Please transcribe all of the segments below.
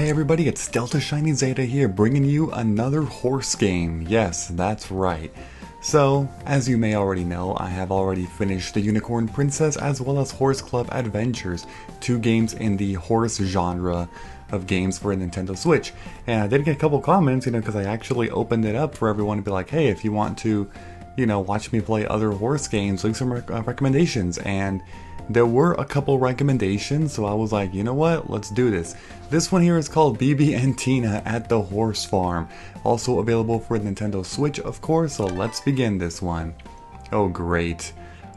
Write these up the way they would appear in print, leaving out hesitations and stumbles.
Hey everybody, it's Delta Shiny Zeta here, bringing you another horse game. Yes, that's right. So, as you may already know, I have already finished The Unicorn Princess as well as Horse Club Adventures, two games in the horse genre of games for a Nintendo Switch. And I did get a couple comments, you know, because I actually opened it up for everyone to be like, hey, if you want to, you know, watch me play other horse games, leave some recommendations. And there were a couple recommendations, so I was like, you know what, let's do this. This one here is called Bibi and Tina at the Horse Farm. Also available for Nintendo Switch, of course, so let's begin this one. Oh great,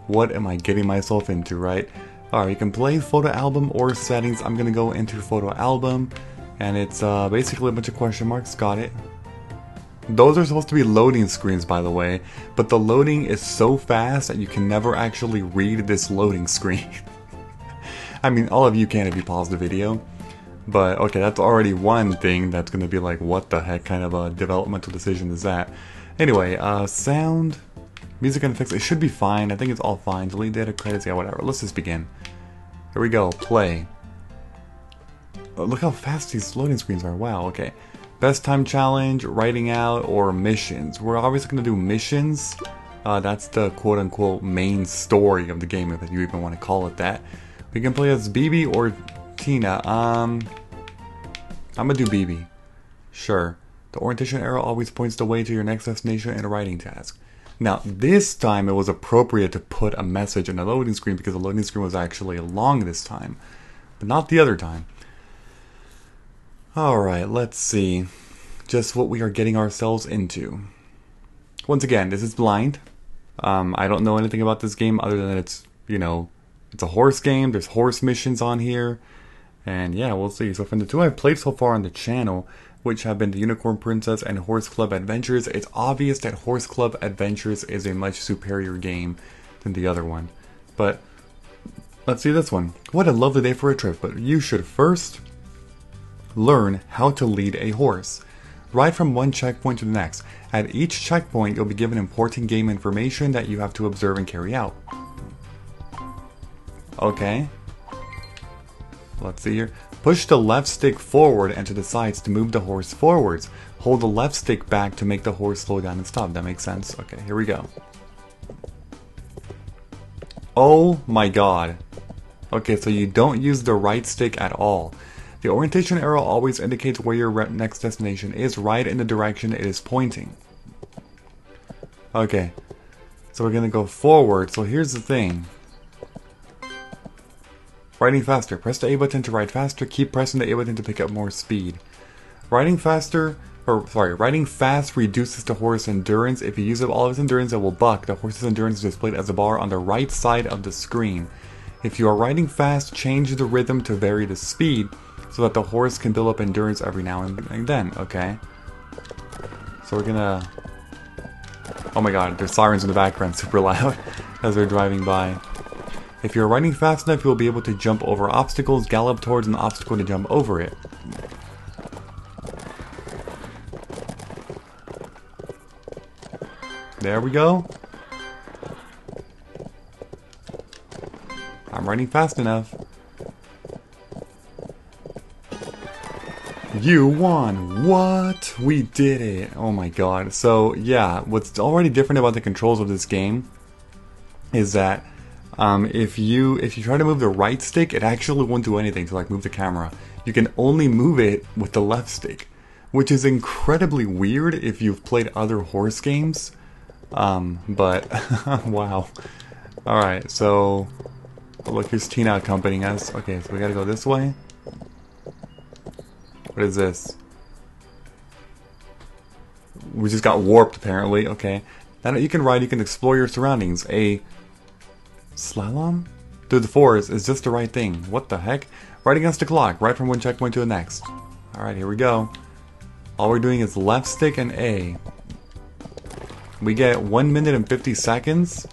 what am I getting myself into, right? Alright, you can play photo album or settings. I'm gonna go into photo album, and it's basically a bunch of question marks, got it. Those are supposed to be loading screens, by the way, but the loading is so fast that you can never actually read this loading screen. I mean, all of you can if you pause the video, but okay, that's already one thing that's going to be like, what the heck kind of a developmental decision is that? Anyway, sound, music and effects, it should be fine. I think it's all fine. Delete data, credits, yeah, whatever. Let's just begin. Here we go, play. Oh, look how fast these loading screens are, wow, okay. Best time challenge, writing out, or missions. We're obviously going to do missions. That's the quote-unquote main story of the game, if you even want to call it that. We can play as Bibi or Tina. I'm going to do Bibi. Sure. The orientation arrow always points the way to your next destination and a writing task. Now, this time it was appropriate to put a message on the loading screen because the loading screen was actually long this time, but not the other time. Alright, let's see just what we are getting ourselves into. Once again, this is blind. I don't know anything about this game other than it's, you know, it's a horse game, there's horse missions on here, and yeah, we'll see. So from the two I've played so far on the channel, which have been The Unicorn Princess and Horse Club Adventures, it's obvious that Horse Club Adventures is a much superior game than the other one. But let's see this one. What a lovely day for a trip, but you should first learn how to lead a horse. Ride from one checkpoint to the next. At each checkpoint, you'll be given important game information that you have to observe and carry out. Okay. Let's see here. Push the left stick forward and to the sides to move the horse forwards. Hold the left stick back to make the horse slow down and stop. That makes sense. Okay, here we go. Oh my god. Okay, so you don't use the right stick at all. The orientation arrow always indicates where your next destination is, right in the direction it is pointing. Okay, so we're gonna go forward. So here's the thing. Riding faster. Press the A button to ride faster. Keep pressing the A button to pick up more speed. Riding fast reduces the horse's endurance. If you use up all of its endurance, it will buck. The horse's endurance is displayed as a bar on the right side of the screen. If you are riding fast, change the rhythm to vary the speed, so that the horse can build up endurance every now and then, okay? So we're gonna... Oh my god, there's sirens in the background super loud as they're driving by. If you're riding fast enough, you'll be able to jump over obstacles, gallop towards an obstacle to jump over it. There we go. I'm riding fast enough. You won! What? We did it! Oh my god. So yeah, what's already different about the controls of this game is that if you try to move the right stick, it actually won't do anything to like move the camera. You can only move it with the left stick, which is incredibly weird if you've played other horse games. But wow. Alright, so look, here's Tina accompanying us. Okay, so we gotta go this way. What is this? We just got warped, apparently. Okay. Now that you can ride, you can explore your surroundings. A slalom through the forest is just the right thing. What the heck? Right against the clock. Right from one checkpoint to the next. Alright, here we go. All we're doing is left stick and A. We get 1 minute and 50 seconds.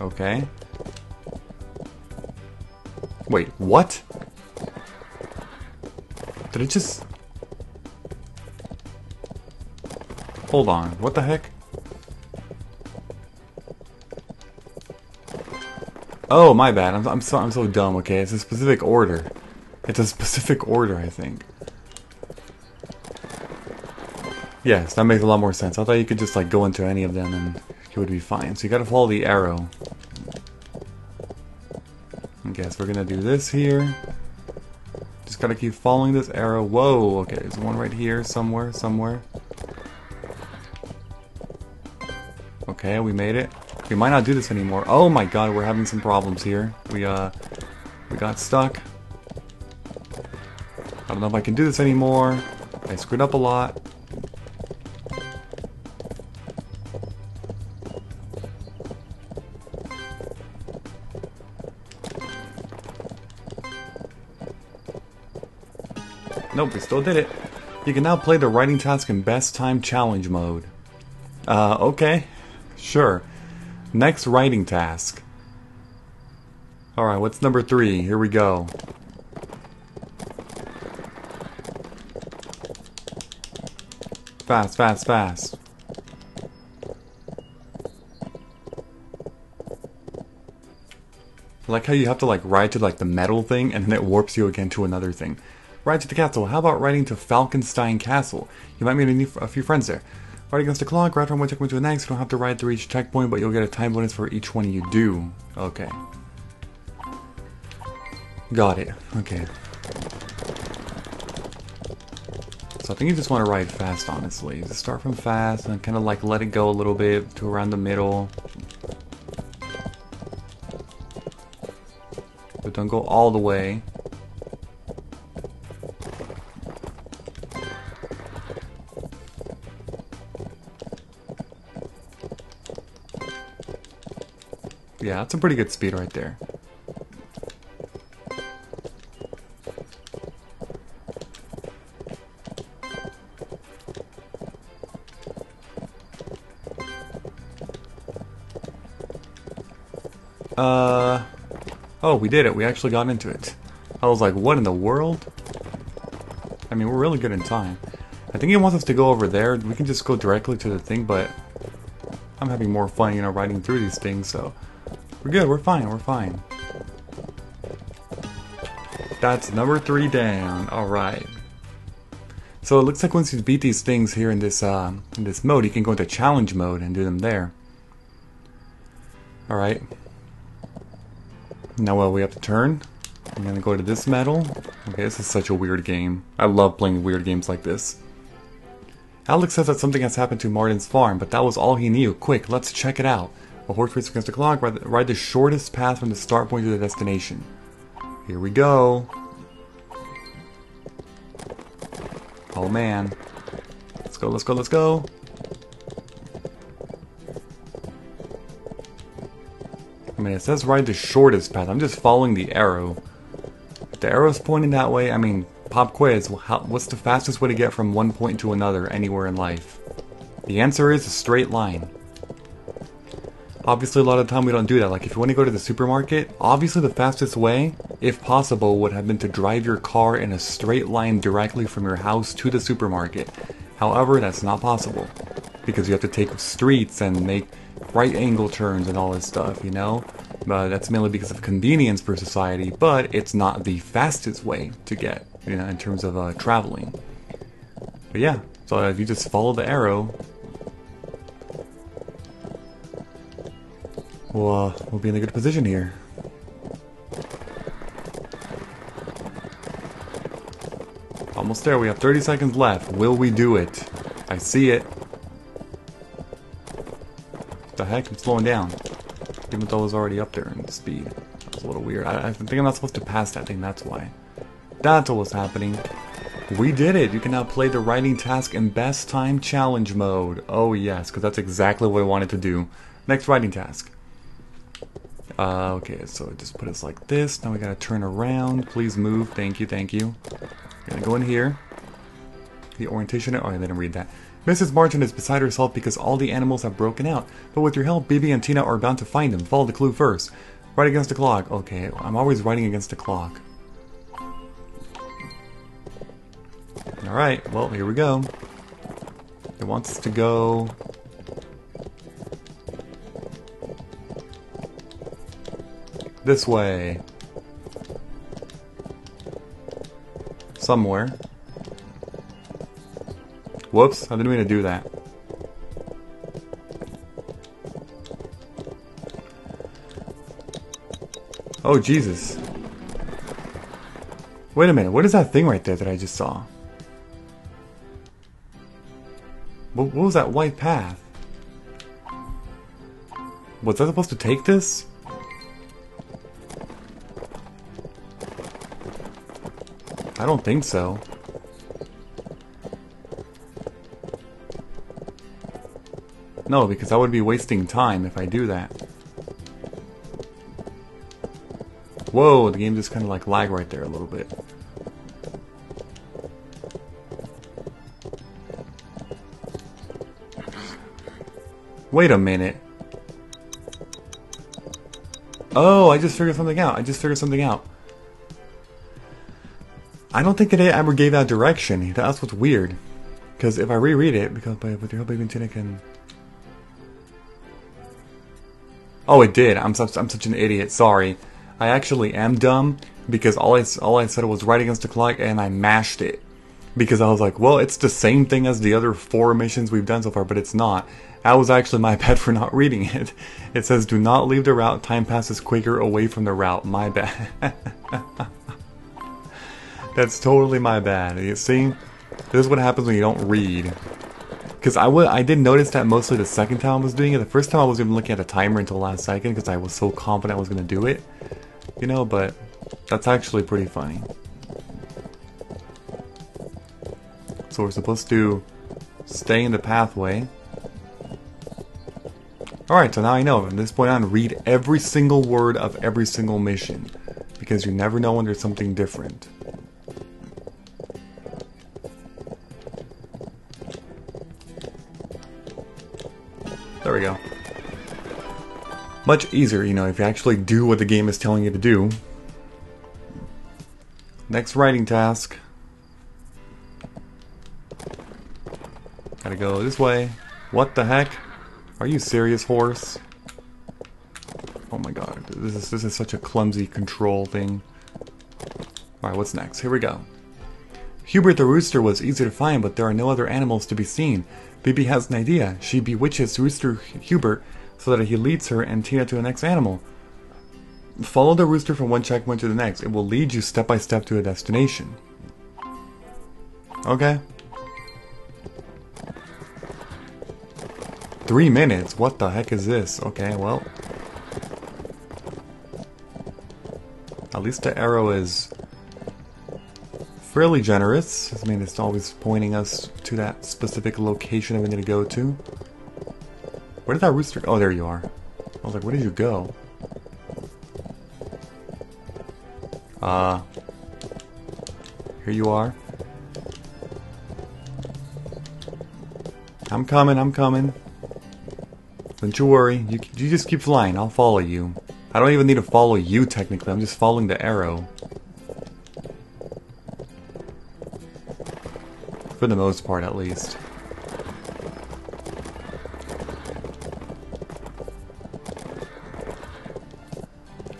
Okay. Wait, what? Did it just... Hold on, what the heck? Oh, my bad. I'm so dumb. Okay, it's a specific order. It's a specific order, I think. Yes, that makes a lot more sense. I thought you could just like go into any of them and it would be fine. So you gotta follow the arrow. I guess we're gonna do this here. Just gotta keep following this arrow. Whoa, okay, there's one right here somewhere, Okay, we made it. We might not do this anymore. Oh my god, we're having some problems here. We got stuck. I don't know if I can do this anymore. I screwed up a lot. Nope, we still did it. You can now play the writing task in best time challenge mode. Okay. Sure. Next writing task. Alright, what's number 3? Here we go. Fast, fast, fast. I like how you have to like ride to like the metal thing and then it warps you again to another thing. Ride to the castle. How about riding to Falkenstein Castle? You might meet a few friends there. Right against the clock, ride from one checkpoint to the next. You don't have to ride through each checkpoint, but you'll get a time bonus for each one you do. Okay. Got it. Okay. So I think you just want to ride fast, honestly. Just start from fast and kind of like let it go a little bit to around the middle. But don't go all the way. Yeah, that's a pretty good speed right there. Oh, we did it. We actually got into it. I was like, what in the world? I mean, we're really good in time. I think he wants us to go over there. We can just go directly to the thing, but I'm having more fun, you know, riding through these things, so... We're good, we're fine, we're fine. That's number 3 down, alright. So it looks like once you beat these things here in this mode, you can go into challenge mode and do them there. Alright. Now we have to turn. I'm gonna go to this medal. Okay, this is such a weird game. I love playing weird games like this. Alex says that something has happened to Martin's farm, but that was all he knew. Quick, let's check it out. A horse race against the clock, ride the shortest path from the start point to the destination. Here we go. Oh man. Let's go, let's go, let's go. I mean, it says ride the shortest path. I'm just following the arrow. If the arrow's pointing that way, I mean, pop quiz, what's the fastest way to get from one point to another anywhere in life? The answer is a straight line. Obviously, a lot of the time we don't do that. Like, if you want to go to the supermarket, obviously the fastest way, if possible, would have been to drive your car in a straight line directly from your house to the supermarket. However, that's not possible, because you have to take streets and make right angle turns and all this stuff, you know? But that's mainly because of convenience for society, but it's not the fastest way to get, you know, in terms of traveling. But yeah, so if you just follow the arrow... we'll be in a good position here. Almost there. We have 30 seconds left. Will we do it? I see it. What the heck? I'm slowing down. Even though I was already up there in the speed. That's a little weird. I think I'm not supposed to pass that thing. That's why. That's what was happening. We did it! You can now play the writing task in best time challenge mode. Oh yes, because that's exactly what I wanted to do. Next writing task. Okay, so just put us like this. Now we gotta turn around. Please move. Thank you, thank you. We're gonna go in here. The orientation... Oh, I didn't read that. Mrs. Martin is beside herself because all the animals have broken out. But with your help, Bibi and Tina are bound to find them. Follow the clue first. Right against the clock. Okay, I'm always writing against the clock. Alright, well, here we go. It wants us to go... This way. Somewhere. Whoops, I didn't mean to do that. Oh, Jesus. Wait a minute, what is that thing right there that I just saw? What was that white path? Was I supposed to take this? I don't think so. No, because I would be wasting time if I do that. Whoa, the game just kind of like lagged right there a little bit. Wait a minute. Oh, I just figured something out. I don't think that it ever gave out direction. That's what's weird. Because if I reread it, because with your help, Bibi and Tina can... Oh, it did. I'm such an idiot. Sorry. I actually am dumb because all I said was right against the clock and I mashed it. Because I was like, well, it's the same thing as the other 4 missions we've done so far, but it's not. That was actually my bad for not reading it. It says, do not leave the route. Time passes quicker away from the route. My bad. That's totally my bad. You see? This is what happens when you don't read. Because I did notice that mostly the second time I was doing it. The first time I wasn't even looking at the timer until the last second because I was so confident I was going to do it. You know, but that's actually pretty funny. So we're supposed to stay in the pathway. Alright, so now I know. From this point on, read every single word of every single mission. Because you never know when there's something different. There we go. Much easier, you know, if you actually do what the game is telling you to do. Next writing task. Gotta go this way. What the heck? Are you serious, horse? Oh my god, this is such a clumsy control thing. Alright, what's next? Here we go. Hubert the rooster was easy to find, but there are no other animals to be seen. Bibi has an idea. She bewitches Rooster Hubert so that he leads her and Tina to the next animal. Follow the rooster from one checkpoint to the next. It will lead you step by step to a destination. Okay. 3 minutes? What the heck is this? Okay, well. At least the arrow is fairly generous. I mean, it's always pointing us to that specific location that we need to go to. Where did that rooster go? Oh, there you are. I was like, where did you go? Here you are. I'm coming, I'm coming. Don't you worry. You just keep flying. I'll follow you. I don't even need to follow you, technically. I'm just following the arrow. For the most part, at least.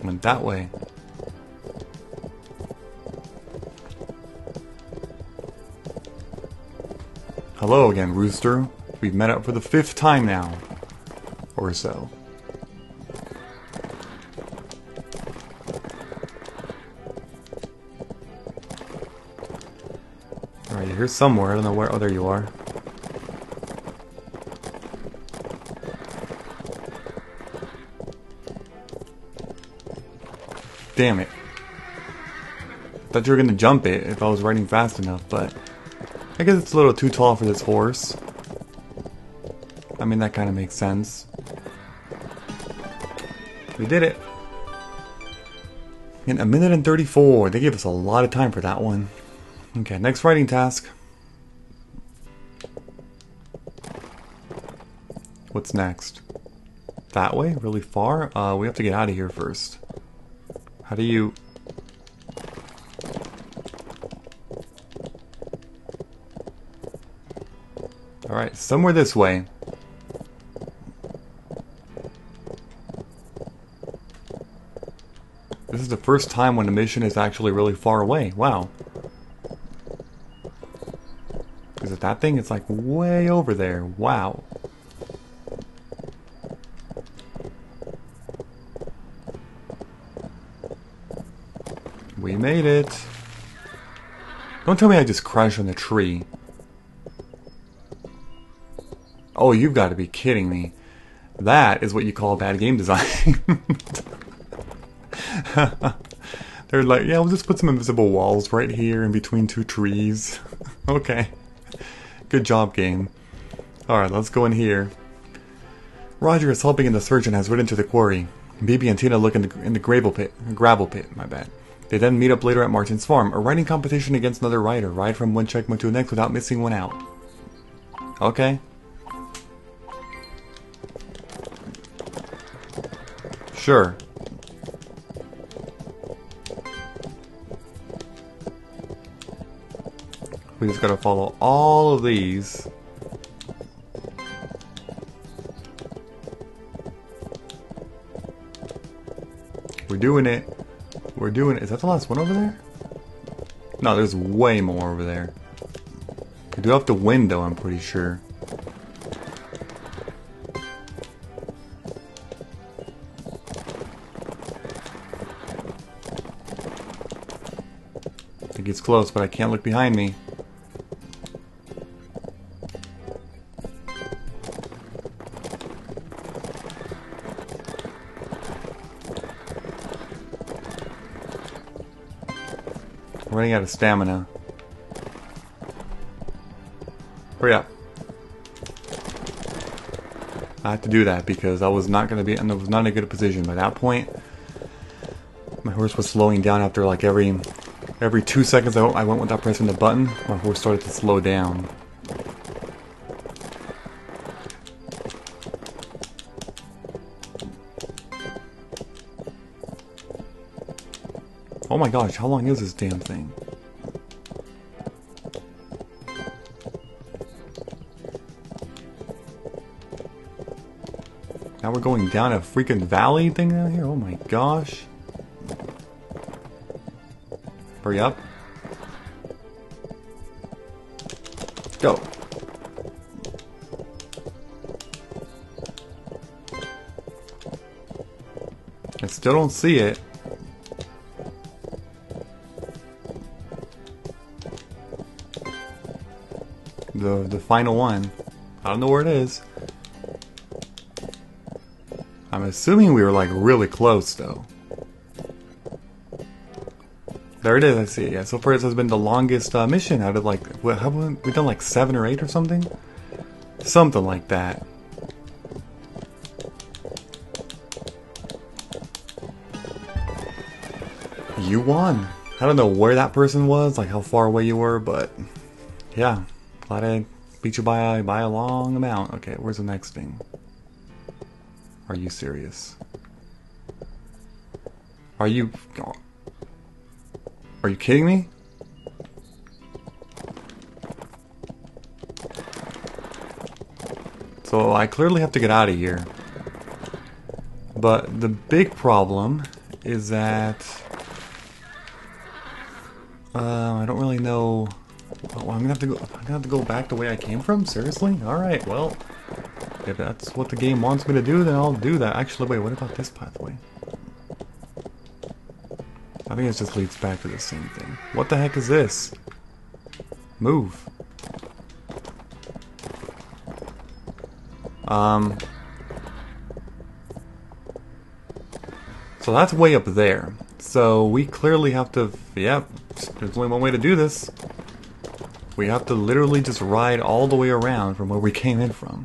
Went that way. Hello again, Rooster. We've met up for the 5th time now. Or so. Alright, you're here somewhere. I don't know where. Oh, there you are. Damn it. I thought you were gonna jump it if I was riding fast enough, but I guess it's a little too tall for this horse. I mean, that kind of makes sense. We did it. In 1 minute and 34. They gave us a lot of time for that one. Okay, next writing task. What's next? That way? Really far? We have to get out of here first. How do you... Alright, somewhere this way. is the first time when a mission is actually really far away. Wow. Is it that thing? It's like way over there. Wow. We made it. Don't tell me I just crashed on the tree. Oh, you've got to be kidding me. That is what you call bad game design. They're like, yeah, we'll just put some invisible walls right here in between two trees. Okay. Good job, game. Alright, let's go in here. Roger is helping and the surgeon has ridden to the quarry. Bibi and Tina look in the gravel pit, my bad. They then meet up later at Martin's farm, a riding competition against another rider. Ride from one checkpoint to the next without missing one out. Okay. Sure. We just gotta follow all of these. We're doing it. We're doing it. Is that the last one over there? No, there's way more over there. We do have the window, I'm pretty sure. It gets close, but I can't look behind me. I'm running out of stamina. Hurry up. I had to do that because I was not going to be, and I was not in a good position by that point. My horse was slowing down after like every 2 seconds I went without pressing the button, my horse started to slow down. Oh my gosh, how long is this damn thing? Now we're going down a freaking valley thing down here? Oh my gosh. Hurry up. Go. I still don't see it. The final one. I don't know where it is. I'm assuming we were like really close though. There it is, I see it. Yeah, so far this has been the longest mission out of like, what, haven't we done like 7 or 8 or something? Something like that. You won. I don't know where that person was, like how far away you were, but yeah. Glad I beat you by a long amount. Okay, where's the next thing? Are you serious? Are you kidding me? So I clearly have to get out of here. But the big problem is that I don't really know. Oh, well, I'm gonna have to go back the way I came from? Seriously? Alright, well, if that's what the game wants me to do, then I'll do that. Actually, wait, what about this pathway? I think it just leads back to the same thing. What the heck is this? Move. So that's way up there. So we clearly have to, yeah, there's only one way to do this. We have to literally just ride all the way around from where we came in from.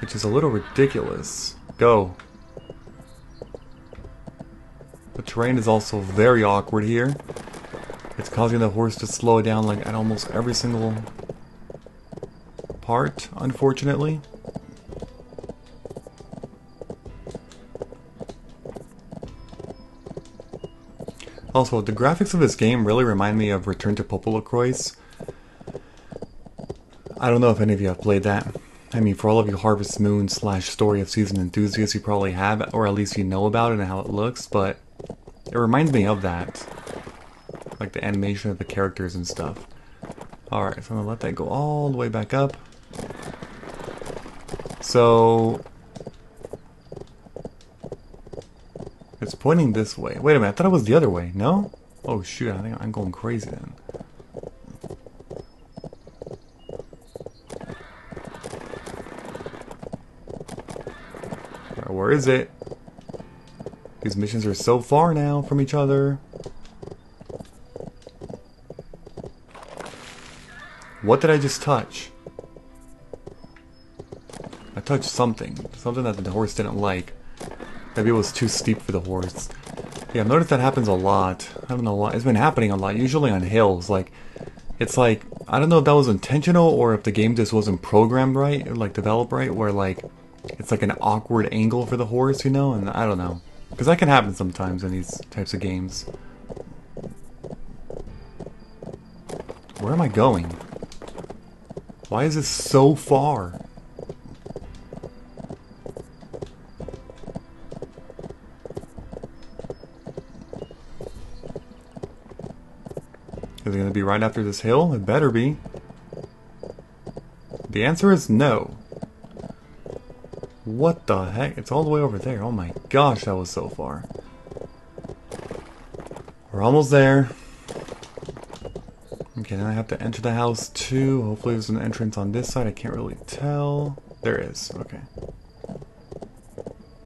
Which is a little ridiculous. Go. The terrain is also very awkward here. It's causing the horse to slow down like at almost every single part, unfortunately. Also, the graphics of this game really remind me of Return to Popola Croix. I don't know if any of you have played that. I mean, for all of you Harvest Moon / Story of Season enthusiasts, you probably have, or at least you know about it and how it looks, but It reminds me of that. Like the animation of the characters and stuff. Alright, so I'm gonna let that go all the way back up. So... it's pointing this way. Wait a minute, I thought it was the other way. No? Oh shoot, I think I'm going crazy then. Alright, where is it? These missions are so far now from each other. What did I just touch? I touched something. Something that the horse didn't like. Maybe it was too steep for the horse. Yeah, I've noticed that happens a lot. I don't know why. It's been happening a lot, usually on hills. Like, it's like, I don't know if that was intentional or if the game just wasn't programmed right, or like developed right, where like, it's like an awkward angle for the horse, you know? And I don't know. Because that can happen sometimes in these types of games. Where am I going? Why is this so far? Is it going to be right after this hill? It better be. The answer is no. What the heck? It's all the way over there. Oh my gosh, that was so far. We're almost there. Okay, then I have to enter the house too. Hopefully there's an entrance on this side. I can't really tell. There is. Okay.